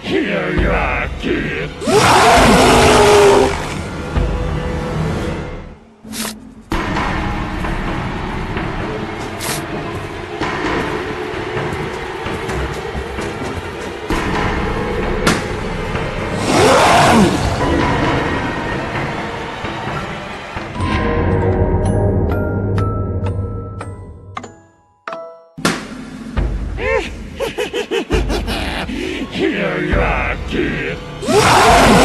Here you are, kid! Here you are, kid!